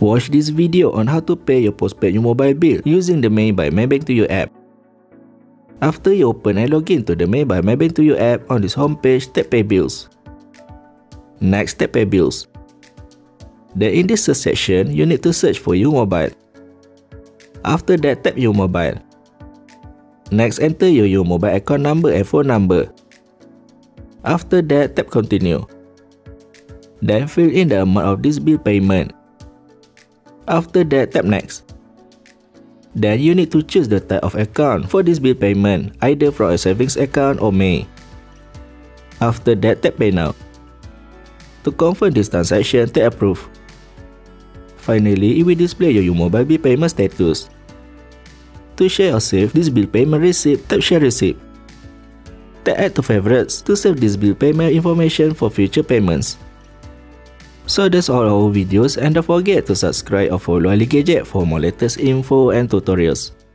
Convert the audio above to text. Watch this video on how to pay your postpaid U Mobile bill using the MAE by Maybank2U app. After you open and log in to the MAE by Maybank2U app, on this homepage, tap Pay Bills. Next, tap Pay Bills. Then in this search section, you need to search for U Mobile. After that, tap U Mobile. Next, enter your U Mobile account number and phone number. After that, tap Continue. Then fill in the amount of this bill payment. After that, tap Next. Then you need to choose the type of account for this bill payment, either from a savings account or MAE. After that, tap Pay Now. To confirm this transaction, tap Approve. Finally, it will display your U Mobile bill payment status. To share or save this bill payment receipt, tap Share Receipt. Tap Add to Favorites to save this bill payment information for future payments. So that's all our videos, and don't forget to subscribe or follow Ali Gajet for more latest info and tutorials.